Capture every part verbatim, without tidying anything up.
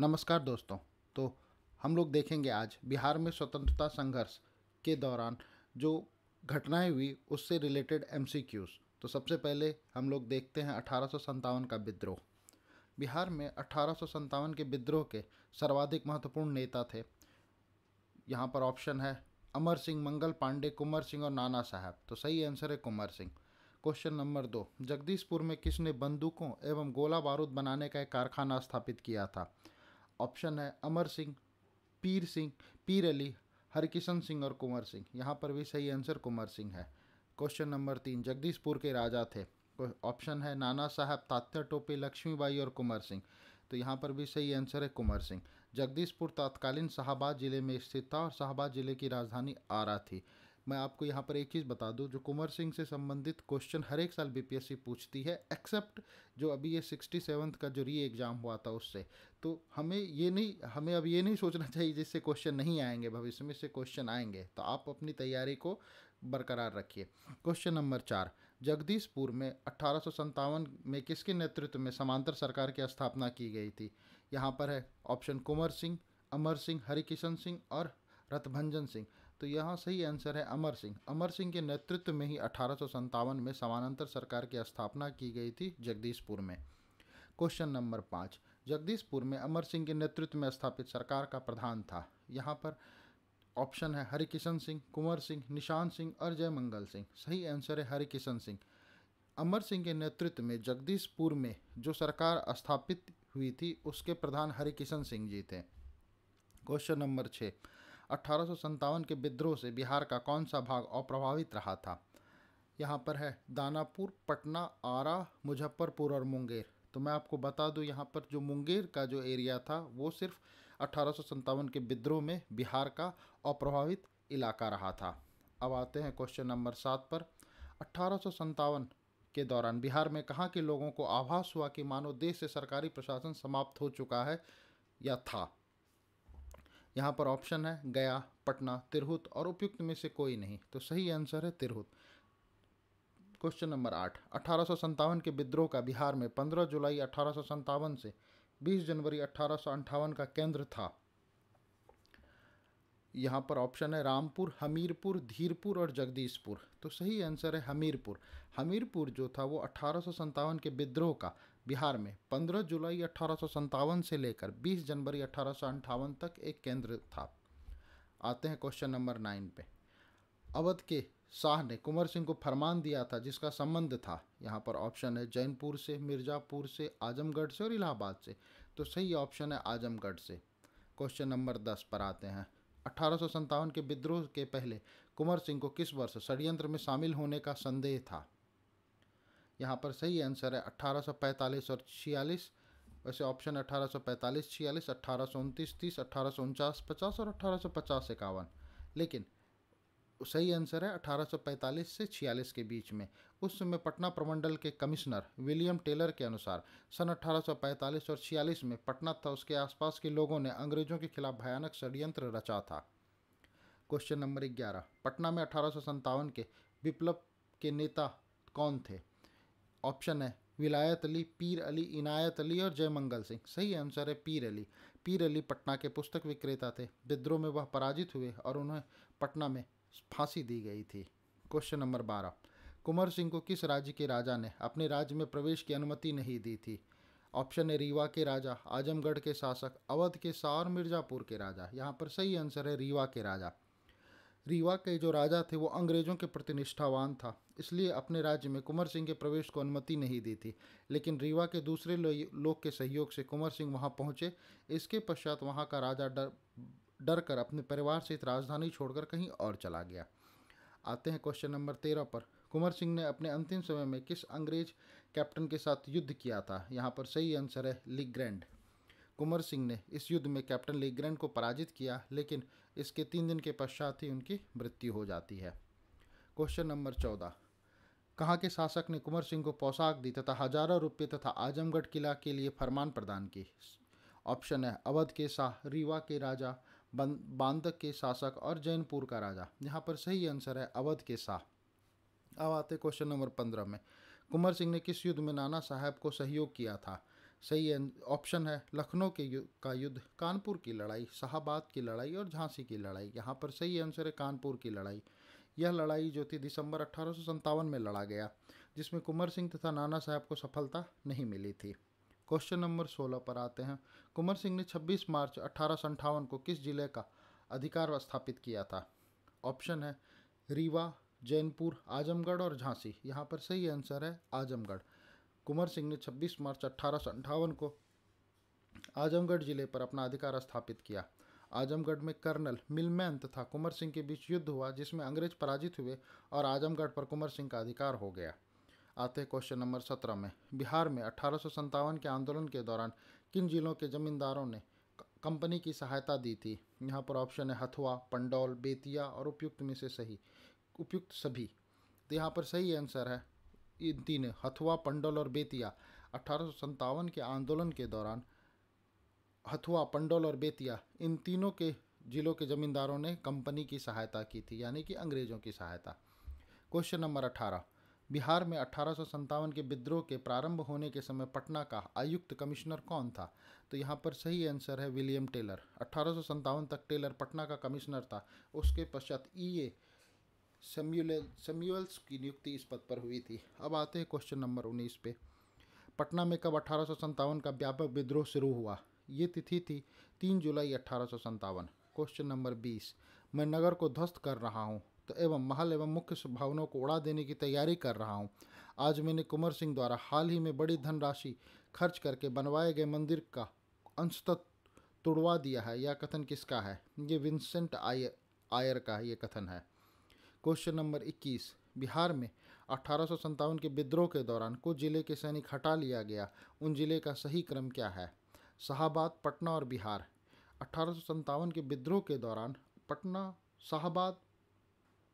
नमस्कार दोस्तों, तो हम लोग देखेंगे आज बिहार में स्वतंत्रता संघर्ष के दौरान जो घटनाएं हुई उससे रिलेटेड एमसीक्यूज़। तो सबसे पहले हम लोग देखते हैं अठारह सौ सत्तावन का विद्रोह। बिहार में अठारह सौ सत्तावन के विद्रोह के सर्वाधिक महत्वपूर्ण नेता थे। यहाँ पर ऑप्शन है अमर सिंह, मंगल पांडे, कुंवर सिंह और नाना साहब। तो सही आंसर है कुंवर सिंह। क्वेश्चन नंबर दो, जगदीशपुर में किसने बंदूकों एवं गोला बारूद बनाने का एक कारखाना स्थापित किया था? ऑप्शन है अमर सिंह, पीर सिंह, पीर अली, हरकिशन सिंह और कुंवर सिंह। यहाँ पर भी सही आंसर कुंवर सिंह है। क्वेश्चन नंबर तीन, जगदीशपुर के राजा थे। ऑप्शन है नाना साहब, तात्या टोपे, लक्ष्मीबाई और कुंवर सिंह। तो यहाँ पर भी सही आंसर है कुंवर सिंह। जगदीशपुर तत्कालीन शाहबाद ज़िले में स्थित था और शाहबाद ज़िले की राजधानी आरा थी। मैं आपको यहाँ पर एक चीज़ बता दूँ, जो कुंवर सिंह से संबंधित क्वेश्चन हर एक साल बीपीएससी पूछती है, एक्सेप्ट जो अभी ये सिक्सटी सेवन्थ का जो री एग्ज़ाम हुआ था उससे। तो हमें ये नहीं हमें अब ये नहीं सोचना चाहिए जिससे क्वेश्चन नहीं आएंगे, भविष्य में इससे क्वेश्चन आएंगे। तो आप अपनी तैयारी को बरकरार रखिए। क्वेश्चन नंबर चार, जगदीशपुर में अठारह सौ सत्तावन में किसके नेतृत्व में समांतर सरकार की स्थापना की गई थी? यहाँ पर है ऑप्शन कुंवर सिंह, अमर सिंह, हरिकिशन सिंह और रतभंजन सिंह। तो यहाँ सही आंसर है अमर सिंह। अमर सिंह के नेतृत्व में ही अठारह सौ सत्तावन में समानांतर सरकार की स्थापना की गई थी जगदीशपुर में। क्वेश्चन नंबर पाँच, जगदीशपुर में अमर सिंह के नेतृत्व में स्थापित सरकार का प्रधान था। यहाँ पर ऑप्शन है हरिकिशन सिंह, कुंवर सिंह, निशान सिंह और जयमंगल सिंह। सही आंसर है हरिकिशन सिंह। अमर सिंह के नेतृत्व में जगदीशपुर में जो सरकार स्थापित हुई थी उसके प्रधान हरिकिशन सिंह जी थे। क्वेश्चन नंबर छः, अठारह सौ सत्तावन के विद्रोह से बिहार का कौन सा भाग अप्रभावित रहा था? यहाँ पर है दानापुर, पटना, आरा, मुजफ्फरपुर और मुंगेर। तो मैं आपको बता दूँ, यहाँ पर जो मुंगेर का जो एरिया था वो सिर्फ अठारह सौ सत्तावन के विद्रोह में बिहार का अप्रभावित इलाका रहा था। अब आते हैं क्वेश्चन नंबर सात पर, अठारह सौ सत्तावन के दौरान बिहार में कहाँ के लोगों को आभास हुआ कि मानो देश से सरकारी प्रशासन समाप्त हो चुका है या था? यहाँ पर ऑप्शन है गया, पटना, तिरहुत और उपयुक्त में से कोई नहीं। तो सही आंसर है तिरहुत। क्वेश्चन नंबर आठ, अठारह सौ सत्तावन के विद्रोह का बिहार में पंद्रह जुलाई अठारह सौ सत्तावन से बीस जनवरी अठारह सौ अंठावन का केंद्र था। यहाँ पर ऑप्शन है रामपुर, हमीरपुर, धीरपुर और जगदीशपुर। तो सही आंसर है हमीरपुर। हमीरपुर जो था वो अठारह सौ सत्तावन के विद्रोह का बिहार में पंद्रह जुलाई अठारह सौ सत्तावन से लेकर बीस जनवरी अठारह सौ अंठावन तक एक केंद्र था। आते हैं क्वेश्चन नंबर नाइन पे, अवध के शाह ने कुंवर सिंह को फरमान दिया था जिसका संबंध था। यहाँ पर ऑप्शन है जैनपुर से, मिर्ज़ापुर से, आजमगढ़ से और इलाहाबाद से। तो सही ऑप्शन है आजमगढ़ से। क्वेश्चन नंबर दस पर आते हैं, अठारह सौ सत्तावन के विद्रोह के पहले कुंवर सिंह को किस वर्ष षड्यंत्र में शामिल होने का संदेह था? यहाँ पर सही आंसर है अठारह सौ पैंतालीस और छियालीस। वैसे ऑप्शन अठारह सौ पैंतालीस, छियालीस, अठारह सौ उनतीस, तीस, अठारह सौ उनचास, पचास और अठारह सौ पचास, इक्यावन। लेकिन सही आंसर है अठारह सौ पैंतालीस से छियालीस के बीच में। उस समय पटना प्रमंडल के कमिश्नर विलियम टेलर के अनुसार सन अठारह सौ पैंतालीस और छियालीस में पटना तथा उसके आसपास के लोगों ने अंग्रेजों के खिलाफ भयानक षड्यंत्र रचा था। क्वेश्चन नंबर ग्यारह, पटना में अठारह सौ सत्तावन के विप्लव के नेता कौन थे? ऑप्शन है विलायत अली, पीर अली, इनायत अली और जयमंगल सिंह। सही आंसर है पीर अली। पीर अली पटना के पुस्तक विक्रेता थे। विद्रोह में वह पराजित हुए और उन्हें पटना में फांसी दी गई थी। क्वेश्चन नंबर बारह, कुंवर सिंह को किस राज्य के राजा ने अपने राज्य में प्रवेश की अनुमति नहीं दी थी? ऑप्शन है रीवा के राजा, आजमगढ़ के शासक, अवध के शाह और मिर्ज़ापुर के राजा। यहाँ पर सही आंसर है रीवा के राजा। रीवा के जो राजा थे वो अंग्रेजों के प्रति निष्ठावान था, इसलिए अपने राज्य में कुंवर सिंह के प्रवेश को अनुमति नहीं दी थी। लेकिन रीवा के दूसरे लो, लोग के सहयोग से कुंवर सिंह वहाँ पहुँचे। इसके पश्चात वहाँ का राजा डर डर कर अपने परिवार सहित राजधानी छोड़कर कहीं और चला गया। आते हैं क्वेश्चन नंबर तेरह पर, कुंवर सिंह ने अपने अंतिम समय में किस अंग्रेज कैप्टन के साथ युद्ध किया था? यहाँ पर सही आंसर है लीग्रैंड। कुंवर सिंह ने इस युद्ध में कैप्टन लीग्रैंड को पराजित किया, लेकिन इसके तीन दिन के पश्चात ही उनकी मृत्यु हो जाती है। क्वेश्चन नंबर चौदह, कहाँ के शासक ने कुंवर सिंह को पोशाक दी तथा हजारों रुपये तथा आजमगढ़ किला के लिए फरमान प्रदान की? ऑप्शन है अवध के शाह, रीवा के राजा, बांदक के शासक और जैनपुर का राजा। यहाँ पर सही आंसर है अवध के शाह। अब आते क्वेश्चन नंबर पंद्रह में, कुंवर सिंह ने किस युद्ध में नाना साहब को सहयोग किया था? सही ऑप्शन है लखनऊ के युद्ध का युद्ध, कानपुर की लड़ाई, शाहबाद की लड़ाई और झांसी की लड़ाई। यहाँ पर सही आंसर है कानपुर की लड़ाई। यह लड़ाई जो थी दिसंबर अठारह सौ सत्तावन में लड़ा गया, जिसमें कुंवर सिंह तथा नाना साहब को सफलता नहीं मिली थी। क्वेश्चन नंबर सोलह पर आते हैं। कुंवर सिंह ने छब्बीस मार्च अठारह सौ अंठावन को किस जिले का अधिकार स्थापित किया था? ऑप्शन है रीवा, जैनपुर, आजमगढ़ और झांसी। यहाँ पर सही आंसर है आजमगढ़। कुंवर सिंह ने छब्बीस मार्च अठारह सौ अंठावन को आजमगढ़ जिले पर अपना अधिकार स्थापित किया। आजमगढ़ में कर्नल मिलमैन तथा कुंवर सिंह के बीच युद्ध हुआ, जिसमें अंग्रेज पराजित हुए और आजमगढ़ पर कुंवर सिंह का अधिकार हो गया। आते क्वेश्चन नंबर सत्रह में। बिहार में अठारह सौ सत्तावन के आंदोलन के दौरान किन जिलों के जमींदारों ने कंपनी की सहायता दी थी? यहाँ पर ऑप्शन है हथुआ, पंडौल, बेतिया और उपयुक्त में से सही उपयुक्त सभी। तो यहाँ पर सही आंसर है इन तीन, हथुआ, पंडौल और बेतिया। अठारह सौ सत्तावन के आंदोलन के दौरान हथुआ, पंडौल और बेतिया इन तीनों के जिलों के ज़मींदारों ने कंपनी की सहायता की थी, यानी कि अंग्रेज़ों की सहायता। क्वेश्चन नंबर अठारह। बिहार में अठारह सौ सत्तावन के विद्रोह के प्रारंभ होने के समय पटना का आयुक्त कमिश्नर कौन था? तो यहाँ पर सही आंसर है विलियम टेलर। अठारह सौ सत्तावन तक टेलर पटना का कमिश्नर था। उसके पश्चात ई ए सैम्यूल सैम्यूल्स की नियुक्ति इस पद पर हुई थी। अब आते हैं क्वेश्चन नंबर उन्नीस पे। पटना में कब अठारह सौ सत्तावन का व्यापक विद्रोह शुरू हुआ? ये तिथि थी तीन जुलाई अठारह सौ सत्तावन। क्वेश्चन नंबर बीस। मैं नगर को ध्वस्त कर रहा हूँ तो एवं महल एवं मुख्य भावनाओं को उड़ा देने की तैयारी कर रहा हूँ। आज मैंने कुंवर सिंह द्वारा हाल ही में बड़ी धनराशि खर्च करके बनवाए गए मंदिर का अंशतः तोड़वा दिया है। यह कथन किसका है? ये विंसेंट आयर आयर का ये कथन है। क्वेश्चन नंबर इक्कीस। बिहार में अठारह सौ सत्तावन के विद्रोह के दौरान कुछ जिले के सैनिक हटा लिया गया, उन जिले का सही क्रम क्या है? शाहबाद, पटना और बिहार। अठारह सौ सत्तावन के विद्रोह के दौरान पटना, शाहबाद,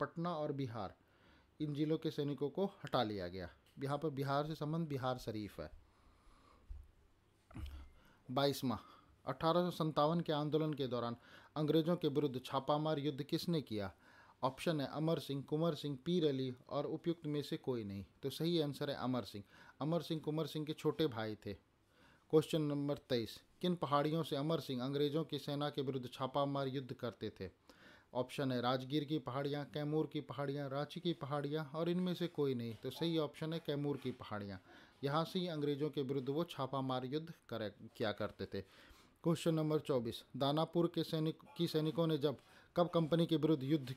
पटना और बिहार इन जिलों के सैनिकों को हटा लिया गया। यहाँ पर बिहार से संबंध बिहार शरीफ है। बाईसवां। अठारह सौ सत्तावन के आंदोलन के दौरान अंग्रेजों के विरुद्ध छापामार युद्ध किसने किया? ऑप्शन है अमर सिंह, कुंवर सिंह, पीर अली और उपयुक्त में से कोई नहीं। तो सही आंसर है अमर सिंह। अमर सिंह कुंवर सिंह के छोटे भाई थे। क्वेश्चन नंबर तेईस। किन पहाड़ियों से अमर सिंह अंग्रेजों की सेना के विरुद्ध छापामार युद्ध करते थे? ऑप्शन है राजगीर की पहाड़ियाँ, कैमूर की पहाड़ियाँ, रांची की पहाड़ियाँ और इनमें से कोई नहीं। तो सही ऑप्शन है कैमूर की पहाड़ियाँ। यहाँ से ही अंग्रेजों के विरुद्ध वो छापामार युद्ध कर किया करते थे। क्वेश्चन नंबर चौबीस। दानापुर के सैनिक की सैनिकों ने जब कब कंपनी के विरुद्ध युद्ध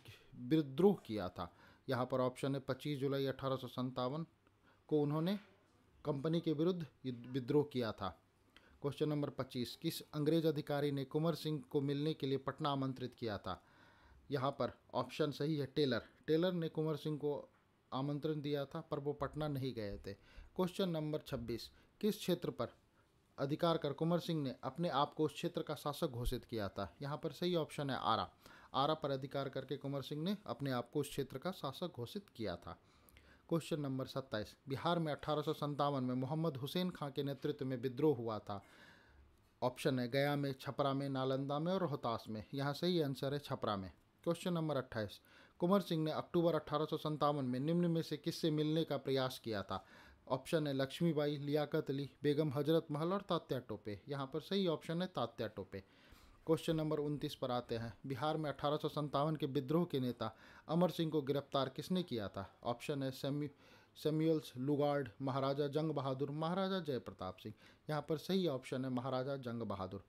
विद्रोह किया था? यहाँ पर ऑप्शन है पच्चीस जुलाई अठारह सौ सत्तावन को उन्होंने कंपनी के विरुद्ध विद्रोह किया था। क्वेश्चन नंबर पच्चीस। किस अंग्रेज अधिकारी ने कुंवर सिंह को मिलने के लिए पटना आमंत्रित किया था? यहाँ पर ऑप्शन सही है टेलर। टेलर ने कुंवर सिंह को आमंत्रण दिया था, पर वो पटना नहीं गए थे। क्वेश्चन नंबर छब्बीस। किस क्षेत्र पर अधिकार कर कुंवर सिंह ने अपने आप को उस क्षेत्र का शासक घोषित किया था? यहाँ पर सही ऑप्शन है आरा। आरा पर अधिकार करके कुंवर सिंह ने अपने आप को उस क्षेत्र का शासक घोषित किया था। क्वेश्चन नंबर सत्ताईस। बिहार में अठारह सौ सत्तावन में मोहम्मद हुसैन खां के नेतृत्व में विद्रोह हुआ था। ऑप्शन है गया में, छपरा में, नालंदा में और रोहतास में। यहाँ सही आंसर है छपरा में। क्वेश्चन नंबर अट्ठाईस। कुंवर सिंह ने अक्टूबर अठारह सौ सत्तावन में निम्न में से किससे मिलने का प्रयास किया था? ऑप्शन है लक्ष्मीबाई, लियाकत अली, बेगम हजरत महल और तात्या टोपे। यहाँ पर सही ऑप्शन है तात्या टोपे। क्वेश्चन नंबर उनतीस पर आते हैं। बिहार में अठारह सौ सत्तावन के विद्रोह के नेता अमर सिंह को गिरफ्तार किसने किया था? ऑप्शन है सेम्यू सैम्यूल्स, लुगार्ड, महाराजा जंग बहादुर, महाराजा जयप्रताप सिंह। यहाँ पर सही ऑप्शन है महाराजा जंग बहादुर।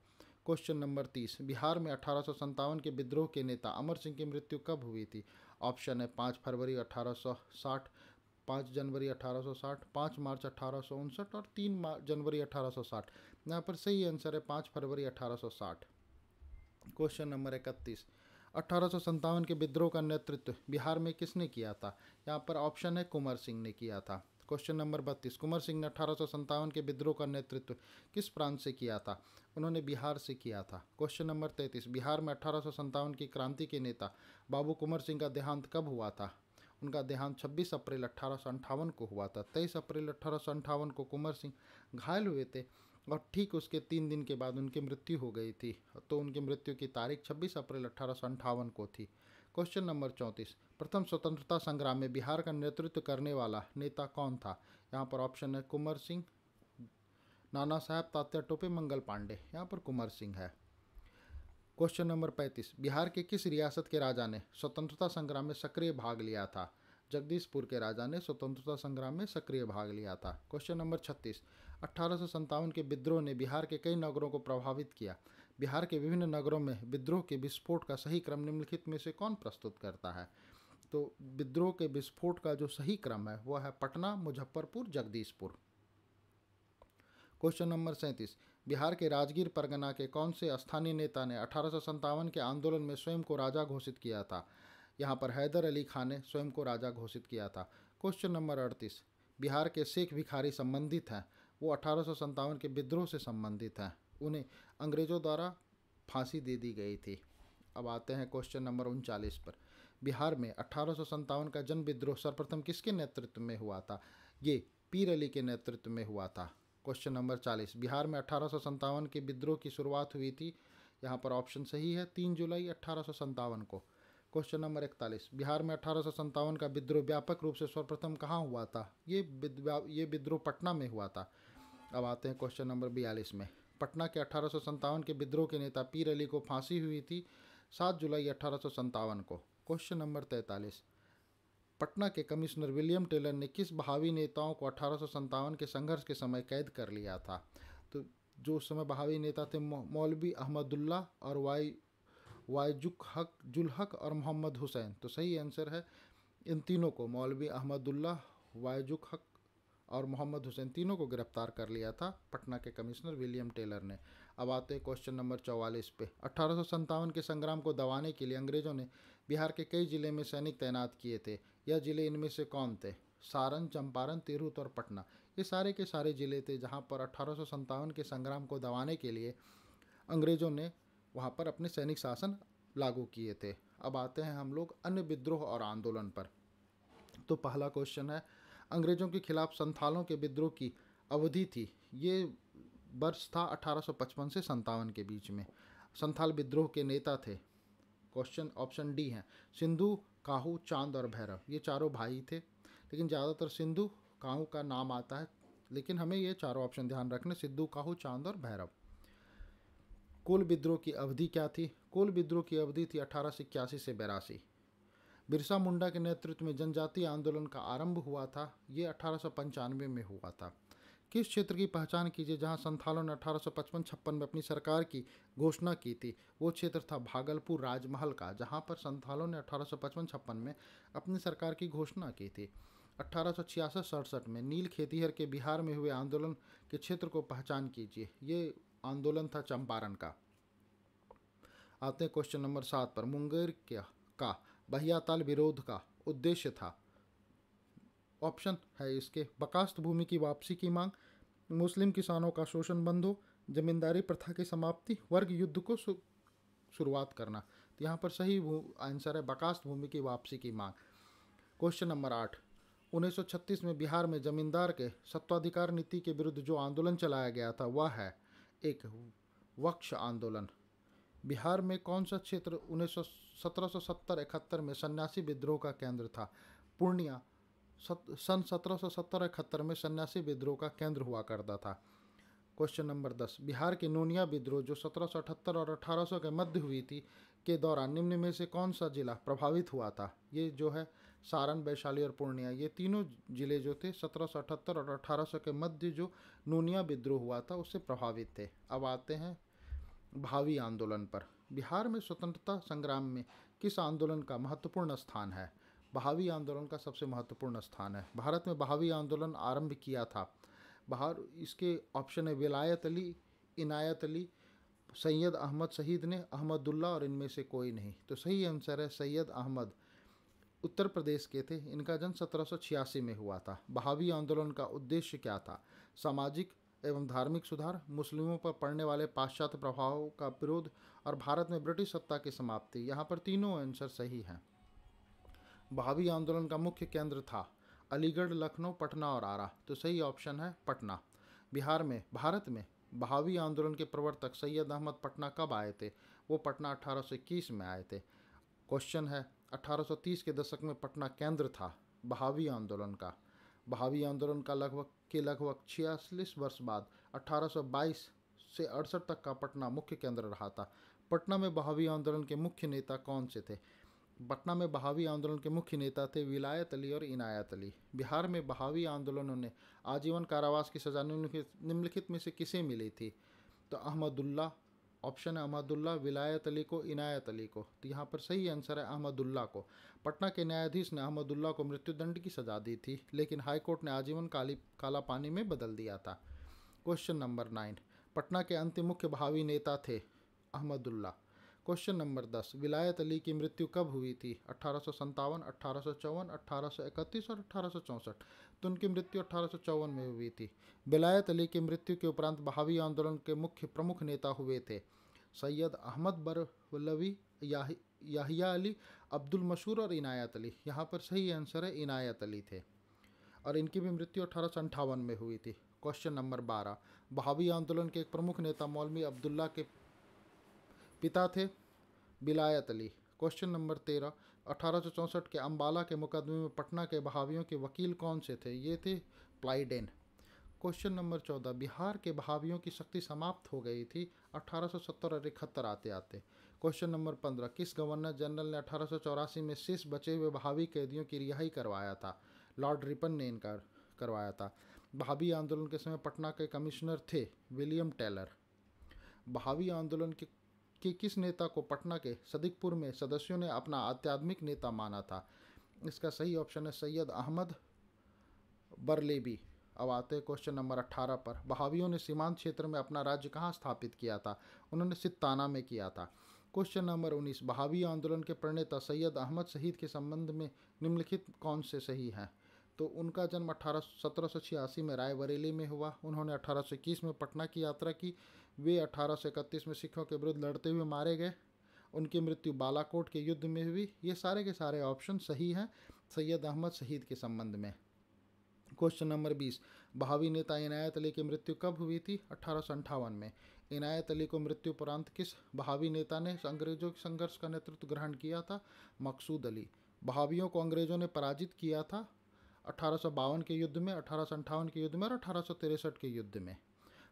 क्वेश्चन नंबर तीस। बिहार में अठारह सौ सत्तावन के विद्रोह के नेता अमर सिंह की मृत्यु कब हुई थी? ऑप्शन है पाँच फरवरी अठारह सौ साठ, पाँच जनवरी अठारह सौ साठ, पाँच मार्च अठारह सौ उनसठ और तीन जनवरी अठारह सौ साठ। यहाँ पर सही आंसर है पाँच फरवरी अठारह सौ साठ। क्वेश्चन नंबर इकतीस। अठारह सौ सत्तावन के विद्रोह का नेतृत्व बिहार में किसने किया था? यहाँ पर ऑप्शन है कुंवर सिंह ने किया था। क्वेश्चन नंबर बत्तीस। कुंवर सिंह ने अठारह सौ सत्तावन के विद्रोह का नेतृत्व किस प्रांत से किया था? उन्होंने बिहार से किया था। क्वेश्चन नंबर तैंतीस। बिहार में अठारह सौ सत्तावन की क्रांति के नेता बाबू कुंवर सिंह का देहांत कब हुआ था? उनका देहांत छब्बीस अप्रैल अठारह सौ अंठावन को हुआ था। तेईस अप्रैल अठारह सौ अंठावन को कुंवर सिंह घायल हुए थे और ठीक उसके तीन दिन के बाद उनकी मृत्यु हो गई थी। तो उनकी मृत्यु की तारीख छब्बीस अप्रैल अठारह सौ अंठावन को थी। क्वेश्चन नंबर चौंतीस। प्रथम स्वतंत्रता संग्राम में बिहार का नेतृत्व करने वाला नेता कौन था? यहाँ पर ऑप्शन है कुंवर सिंह, नाना साहब तात्या टोपे मंगल पांडे, यहाँ पर कुंवर सिंह है। क्वेश्चन नंबर पैंतीस, बिहार के किस रियासत के राजा ने स्वतंत्रता संग्राम में सक्रिय भाग लिया था? जगदीशपुर के राजा ने स्वतंत्रता संग्राम में सक्रिय भाग लिया था। क्वेश्चन नंबर छत्तीस, अट्ठारह सौ सत्तावन के विद्रोह ने बिहार के कई नगरों को प्रभावित किया। बिहार के विभिन्न नगरों में विद्रोह के विस्फोट का सही क्रम निम्नलिखित में से कौन प्रस्तुत करता है? तो विद्रोह के विस्फोट का जो सही क्रम है वह है पटना, मुजफ्फरपुर, जगदीशपुर। क्वेश्चन नंबर सैंतीस, बिहार के राजगीर परगना के कौन से स्थानीय नेता ने अठारह सौ सत्तावन के आंदोलन में स्वयं को राजा घोषित किया था? यहाँ पर हैदर अली खान ने स्वयं को राजा घोषित किया था। क्वेश्चन नंबर अड़तीस, बिहार के शेख भिखारी संबंधित हैं, वो अठारह सौ सत्तावन के विद्रोह से संबंधित हैं, उन्हें अंग्रेजों द्वारा फांसी दे दी गई थी। अब आते हैं क्वेश्चन नंबर उनचालीस पर, बिहार में अठारह सौ सत्तावन का जन विद्रोह सर्वप्रथम किसके नेतृत्व में हुआ था? ये पीर अली के नेतृत्व में हुआ था। क्वेश्चन नंबर चालीस, बिहार में अठारह सौ सत्तावन के विद्रोह की शुरुआत हुई थी, यहाँ पर ऑप्शन सही है तीन जुलाई अठारह सौ सत्तावन को। क्वेश्चन नंबर इकतालीस, बिहार में अठारह सौ सत्तावन का विद्रोह व्यापक रूप से सर्वप्रथम कहाँ हुआ था? ये ये विद्रोह पटना में हुआ था। अब आते हैं क्वेश्चन नंबर बयालीस में, पटना के अठारह सौ सत्तावन के विद्रोह के नेता पीर अली को फांसी हुई थी सात जुलाई अठारह सौ सत्तावन को। क्वेश्चन नंबर तैंतालीस, पटना के कमिश्नर विलियम टेलर ने किस बहावी नेताओं को अठारह सौ सत्तावन के संघर्ष के समय कैद कर लिया था? तो जो उस समय बहावी नेता थे मौलवी अहमदुल्ला और वाई वाइजुक हक जुलहक और मोहम्मद हुसैन। तो सही आंसर है इन तीनों को, मौलवी अहमदुल्ला, वाइजुक हक और मोहम्मद हुसैन, तीनों को गिरफ्तार कर लिया था पटना के कमिश्नर विलियम टेलर ने। अब आते हैं क्वेश्चन नंबर चौवालीस पे, अठारह सौ सत्तावन के संग्राम को दबाने के लिए अंग्रेज़ों ने बिहार के कई ज़िले में सैनिक तैनात किए थे। यह ज़िले इनमें से कौन थे? सारण, चंपारण, तिरहुत और पटना, ये सारे के सारे ज़िले थे जहाँ पर अठारह सौ सत्तावन के संग्राम को दबाने के लिए अंग्रेज़ों ने वहाँ पर अपने सैनिक शासन लागू किए थे। अब आते हैं हम लोग अन्य विद्रोह और आंदोलन पर। तो पहला क्वेश्चन है, अंग्रेज़ों के खिलाफ संथालों के विद्रोह की अवधि थी, ये वर्ष था अठारह सौ पचपन से सत्तावन के बीच में। संथाल विद्रोह के नेता थे, क्वेश्चन ऑप्शन डी हैं, सिंधु, काहू, चांद और भैरव, ये चारों भाई थे, लेकिन ज़्यादातर सिंधु काहू का नाम आता है, लेकिन हमें ये चारों ऑप्शन ध्यान रखने, सिंधु, काहू, चांद और भैरव। कोल विद्रोह की अवधि क्या थी? कोल विद्रोह की अवधि थी अठारह सौ इक्यासी से बेरासी। बिरसा मुंडा के नेतृत्व में जनजातीय आंदोलन का आरंभ हुआ था, ये अठारह सौ पंचानवे में हुआ था। किस क्षेत्र की पहचान कीजिए जहां संथालों ने अठारह सौ पचपन छप्पन में अपनी सरकार की घोषणा की थी? वो क्षेत्र था भागलपुर राजमहल का, जहां पर संथालों ने अठारह सौ पचपन छप्पन में अपनी सरकार की घोषणा की थी। अट्ठारह सौ छियासठ सड़सठ में नील खेतीहर के बिहार में हुए आंदोलन के क्षेत्र को पहचान कीजिए, ये आंदोलन था चंपारण का। आते हैं क्वेश्चन नंबर सात पर, मुंगेर क्या का बहियाताल विरोध का उद्देश्य था? ऑप्शन है इसके, बकास्त भूमि की वापसी की मांग, मुस्लिम किसानों का शोषण बंद हो, जमींदारी प्रथा की समाप्ति, वर्ग युद्ध को शुरुआत करना। तो यहाँ पर सही आंसर है बकास्त भूमि की वापसी की मांग। क्वेश्चन नंबर आठ, उन्नीस सौ छत्तीस में बिहार में जमींदार के सत्वाधिकार नीति के विरुद्ध जो आंदोलन चलाया गया था वह है एक वक्ष आंदोलन। बिहार में कौन सा क्षेत्र उन्नीस सौ सत्रह सौ सत्तर इकहत्तर में सन्यासी विद्रोह का केंद्र था? पूर्णिया सन सत्रह सौ सत्तर इकहत्तर में सन्यासी विद्रोह का केंद्र हुआ करता था। क्वेश्चन नंबर दस, बिहार के नोनिया विद्रोह जो सत्रह सौ अठहत्तर और अठारह सौ के मध्य हुई थी के दौरान निम्न में से कौन सा जिला प्रभावित हुआ था? ये जो है सारण, वैशाली और पूर्णिया, ये तीनों जिले जो थे सत्रह सौ अठहत्तर और अठारह सौ के मध्य जो नोनिया विद्रोह हुआ था उससे प्रभावित थे। अब आते हैं भावी आंदोलन पर, बिहार में स्वतंत्रता संग्राम में किस आंदोलन का महत्वपूर्ण स्थान है? बहावी आंदोलन का सबसे महत्वपूर्ण स्थान है। भारत में बहावी आंदोलन आरंभ किया था बाहर, इसके ऑप्शन है विलायत अली, इनायत अली, सैयद अहमद शहीद ने, अहमदुल्ला और इनमें से कोई नहीं। तो सही आंसर है सैयद अहमद, उत्तर प्रदेश के थे, इनका जन्म सत्रह सौ छियासी में हुआ था। बहावी आंदोलन का उद्देश्य क्या था? सामाजिक एवं धार्मिक सुधार, मुस्लिमों पर पड़ने वाले पाश्चात्य प्रभावों का विरोध और भारत में ब्रिटिश सत्ता की समाप्ति। यहाँ पर तीनों आंसर सही हैं। बहावी आंदोलन का मुख्य केंद्र था अलीगढ़, लखनऊ, पटना और आरा। तो सही ऑप्शन है पटना। बिहार में भारत में बहावी आंदोलन के प्रवर्तक सैयद अहमद पटना कब आए थे? वो पटना अठारह सौ इक्कीस में आए थे। क्वेश्चन है, अठारह सौ तीस के दशक में पटना केंद्र था बहावी आंदोलन का। भावी आंदोलन का लगभग के लगभग छियालीस वर्ष बाद अठारह सौ बाईस से अड़सठ तक का पटना मुख्य केंद्र रहा था। पटना में बहावी आंदोलन के मुख्य नेता कौन से थे? पटना में बहावी आंदोलन के मुख्य नेता थे विलायत अली और इनायत अली। बिहार में बहावी आंदोलनों ने आजीवन कारावास की सजा निम्नलिखित में से किसे मिली थी? तो अहमदुल्ला, ऑप्शन है अहमदुल्ला, विलायत अली को, इनायत अली को। तो यहाँ पर सही आंसर है अहमदुल्ला को। पटना के न्यायाधीश ने अहमदुल्ला को मृत्युदंड की सजा दी थी, लेकिन हाईकोर्ट ने आजीवन काली काला पानी में बदल दिया था। क्वेश्चन नंबर नाइन, पटना के अंतिम मुख्य बहावी नेता थे अहमदुल्ला। क्वेश्चन नंबर दस, विलायत अली की मृत्यु कब हुई थी? अठारह सौ सत्तावन, अठारह सौ चौवन, अठारह सौ इकतीस और अठारह सौ चौंसठ। तो उनकी मृत्यु अठारह सौ चौवन में हुई थी। विलायत अली की मृत्यु के उपरांत बहावी आंदोलन के मुख्य प्रमुख नेता हुए थे सैयद अहमद बरवलवी, याहिया अली, अब्दुल मशहूर और इनायत अली। यहाँ पर सही आंसर है इनायत अली थे, और इनकी भी मृत्यु अठारह सौ अंठावन में हुई थी। क्वेश्चन नंबर बारह, बहावी आंदोलन के एक प्रमुख नेता मौलवी अब्दुल्ला के पिता थे विलायत अली। क्वेश्चन नंबर तेरह, अठारह सौ चौंसठ के अम्बाला के मुकदमे में पटना के बहावियों के वकील कौन से थे? ये थे प्लाइडेन। क्वेश्चन नंबर चौदह, बिहार के बहावियों की शक्ति समाप्त हो गई थी अठारह सौ सत्तर और इकहत्तर आते आते। क्वेश्चन नंबर पंद्रह, किस गवर्नर जनरल ने अठारह सौ चौरासी में शेष बचे हुए बहावी कैदियों की रिहाई करवाया था? लॉर्ड रिपन ने इनका करवाया था। बहावी आंदोलन के समय पटना के कमिश्नर थे विलियम टेलर। बहावी आंदोलन के, के किस नेता को पटना के सदिकपुर में सदस्यों ने अपना आध्यात्मिक नेता माना था? इसका सही ऑप्शन है सैयद अहमद बरलेबी। अब आते हैं क्वेश्चन नंबर अठारह पर, बहावियों ने सीमांत क्षेत्र में अपना राज्य कहाँ स्थापित किया था? उन्होंने सित्ताना में किया था। क्वेश्चन नंबर उन्नीस, बहावी आंदोलन के प्रणेता सैयद अहमद शहीद के संबंध में निम्नलिखित कौन से सही हैं? तो उनका जन्म अठारह सत्रह सौ छियासी में रायबरेली में हुआ। उन्होंने अठारह सौ इक्कीस में पटना की यात्रा की। वे अठारह सौ इकतीस में सिखों के विरुद्ध लड़ते हुए मारे गए। उनकी मृत्यु बालाकोट के युद्ध में हुई। ये सारे के सारे ऑप्शन सही हैं सैयद अहमद शहीद के संबंध में। क्वेश्चन नंबर बीस, बहावी नेता इनायत अली की मृत्यु कब हुई थी? अठारह सौ अंठावन में। इनायत अली को मृत्यु उपरांत किस बहावी नेता ने अंग्रेजों के संघर्ष का नेतृत्व ग्रहण किया था? मकसूद अली। बहावियों को अंग्रेजों ने पराजित किया था अठारह सौ बावन के युद्ध में, अठारह सौ अंठावन के युद्ध में और अठारह सौ तिरसठ के युद्ध में।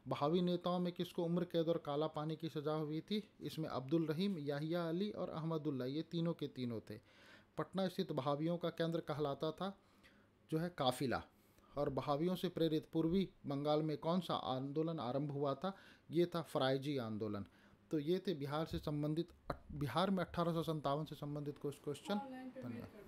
बहावी नेताओं में किसको उम्र कैद और काला पानी की सजा हुई थी? इसमें अब्दुल रहीम, याहिया अली और अहमदुल्ला, ये तीनों के तीनों थे। पटना स्थित बहावियों का केंद्र कहलाता था जो है काफिला। और बहावियों से प्रेरित पूर्वी बंगाल में कौन सा आंदोलन आरंभ हुआ था? ये था फराइजी आंदोलन। तो ये थे बिहार से संबंधित, बिहार में अठारह सौ सत्तावन से संबंधित कुछ क्वेश्चन। धन्यवाद।